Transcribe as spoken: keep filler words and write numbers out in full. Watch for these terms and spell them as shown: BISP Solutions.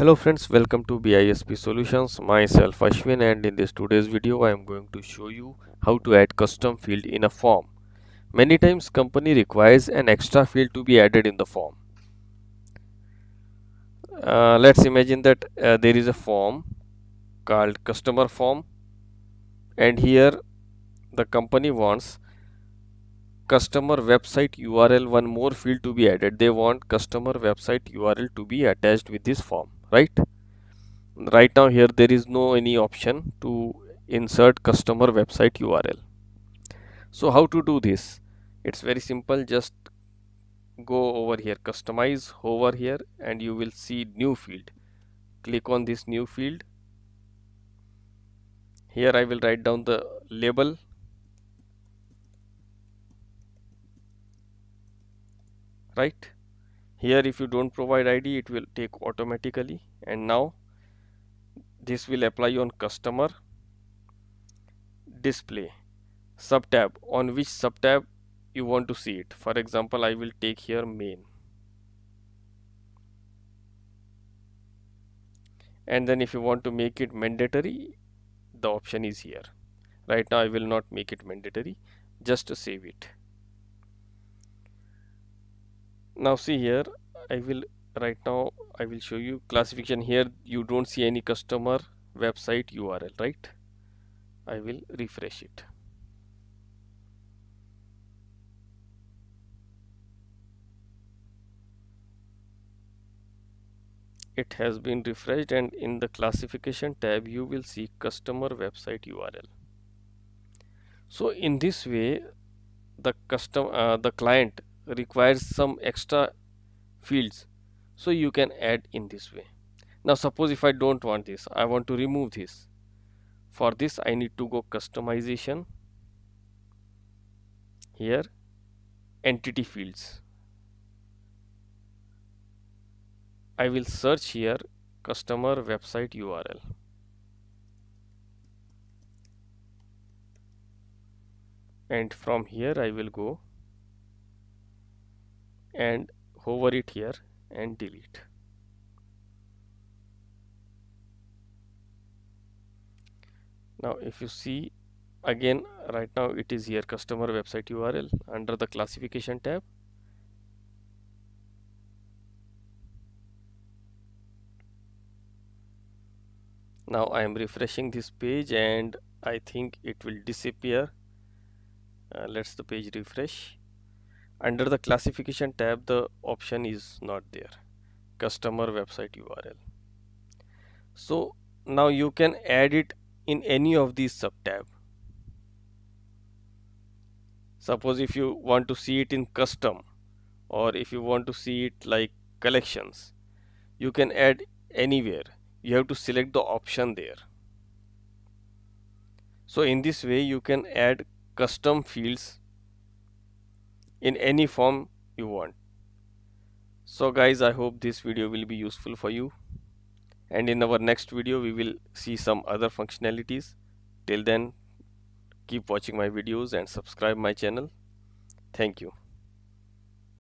Hello friends, welcome to B I S P Solutions. Myself Ashwin, and in this today's video I am going to show you how to add custom field in a form. Many times company requires an extra field to be added in the form. Uh, let's imagine that uh, there is a form called customer form, and here the company wants customer website U R L, one more field to be added. They want customer website U R L to be attached with this form. Right right now here there is no any option to insert customer website U R L. So how to do this? It's very simple. Just go over here, customize, hover here, and you will see new field. Click on this new field. Here I will write down the label right here. If you don't provide I D, it will take automatically, and now this will apply on customer display sub tab, on which sub tab you want to see it. For example, I will take here main, and then if you want to make it mandatory, the option is here. Right now I will not make it mandatory, just save it. Now see here, I will right now I will show you classification. Here you don't see any customer website U R L, right? I will refresh it. It has been refreshed, and in the classification tab you will see customer website U R L. So in this way the custom uh, the client requires some extra fields, so you can add in this way. Now suppose if I don't want this, I want to remove this. For this I need to go customization, here entity fields. I will search here customer website U R L. And from here I will go and hover it here and delete. Now if you see again, right now it is here customer website U R L under the classification tab. Now I am refreshing this page, and I think it will disappear. Uh, let's the page refresh. Under the classification tab the option is not there, customer website U R L. So now you can add it in any of these sub tab. Suppose if you want to see it in custom, or if you want to see it like collections, you can add anywhere. You have to select the option there. So in this way you can add custom fields in any form you want. So guys, I hope this video will be useful for you, and in our next video we will see some other functionalities. Till then, keep watching my videos and subscribe my channel. Thank you.